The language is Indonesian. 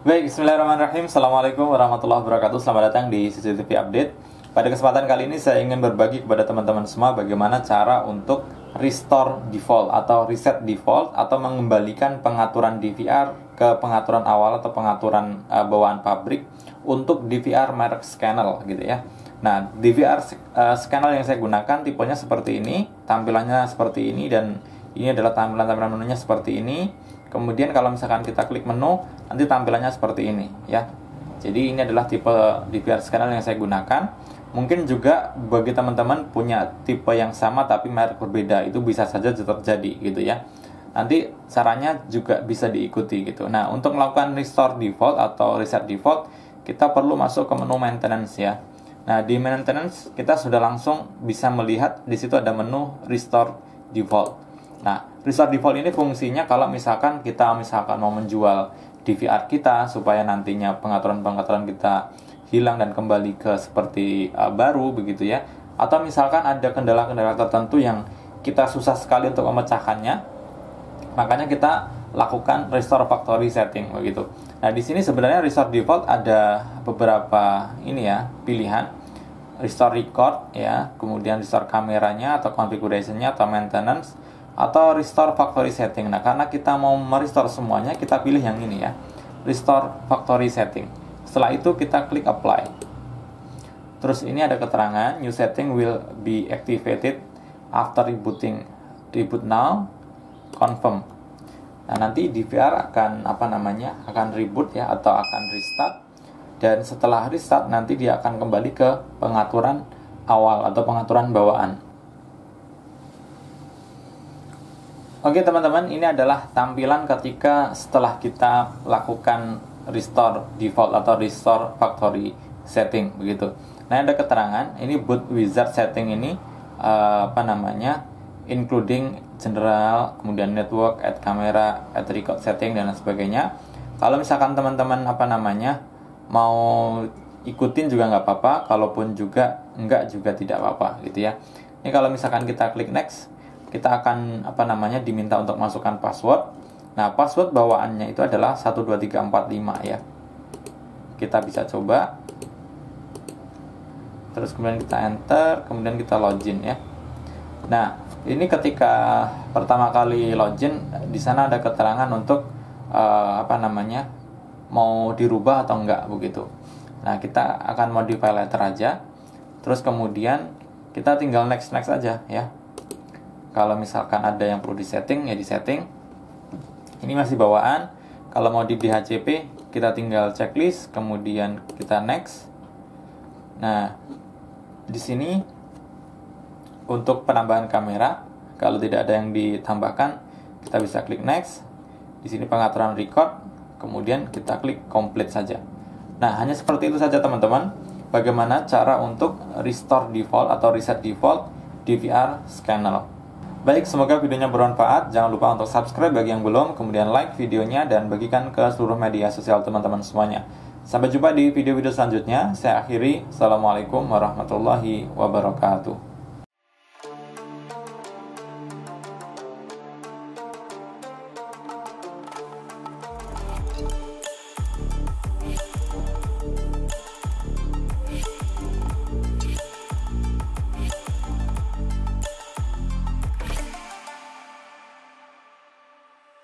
Baik, bismillahirrahmanirrahim. Assalamualaikum warahmatullahi wabarakatuh. Selamat datang di CCTV Update. Pada kesempatan kali ini saya ingin berbagi kepada teman-teman semua bagaimana cara untuk restore default atau reset default atau mengembalikan pengaturan DVR ke pengaturan awal atau pengaturan bawaan pabrik untuk DVR merek Schnell gitu ya. Nah, DVR Schnell yang saya gunakan tipenya seperti ini, tampilannya seperti ini, dan ini adalah tampilan-tampilan menunya seperti ini. Kemudian kalau misalkan kita klik menu, nanti tampilannya seperti ini ya. Jadi ini adalah tipe DVR Schnell yang saya gunakan. Mungkin juga bagi teman-teman punya tipe yang sama tapi merek berbeda, itu bisa saja terjadi gitu ya. Nanti caranya juga bisa diikuti gitu. Nah, untuk melakukan restore default atau reset default, kita perlu masuk ke menu maintenance ya. Nah, di maintenance kita sudah langsung bisa melihat di situ ada menu restore default. Nah, restore default ini fungsinya kalau misalkan kita mau menjual DVR kita supaya nantinya pengaturan-pengaturan kita hilang dan kembali ke seperti baru begitu ya. Atau misalkan ada kendala-kendala tertentu yang kita susah sekali untuk memecahkannya, makanya kita lakukan restore factory setting begitu. Nah, di sini sebenarnya restore default ada beberapa ini ya, pilihan. Restore record ya, kemudian restore kameranya atau configuration-nya atau maintenance, atau restore factory setting. Nah, karena kita mau merestore semuanya, kita pilih yang ini ya, restore factory setting. Setelah itu kita klik apply. Terus ini ada keterangan new setting will be activated after rebooting. Reboot now, confirm. Nah, nanti DVR akan akan reboot ya, atau akan restart. Dan setelah restart nanti dia akan kembali ke pengaturan awal atau pengaturan bawaan. Oke teman-teman, ini adalah tampilan ketika setelah kita lakukan restore default atau restore factory setting begitu. Nah, ada keterangan ini boot wizard setting ini including general, kemudian network, add camera, add record setting dan lain sebagainya. Kalau misalkan teman-teman mau ikutin juga nggak apa-apa, kalaupun juga nggak juga tidak apa-apa gitu ya. Ini kalau misalkan kita klik next, kita akan diminta untuk masukkan password. Nah, password bawaannya itu adalah 12345 ya. Kita bisa coba. Terus kemudian kita enter, kemudian kita login ya. Nah, ini ketika pertama kali login di sana ada keterangan untuk mau dirubah atau enggak begitu. Nah, kita akan modify letter aja. Terus kemudian kita tinggal next aja ya. Kalau misalkan ada yang perlu disetting ya disetting. Ini masih bawaan. Kalau mau di DHCP kita tinggal checklist, kemudian kita next. Nah, di sini untuk penambahan kamera, kalau tidak ada yang ditambahkan, kita bisa klik next. Di sini pengaturan record, kemudian kita klik complete saja. Nah, hanya seperti itu saja teman-teman. Bagaimana cara untuk restore default atau reset default DVR Schnell. Baik, semoga videonya bermanfaat. Jangan lupa untuk subscribe bagi yang belum, kemudian like videonya dan bagikan ke seluruh media sosial teman-teman semuanya. Sampai jumpa di video-video selanjutnya. Saya akhiri. Assalamualaikum warahmatullahi wabarakatuh.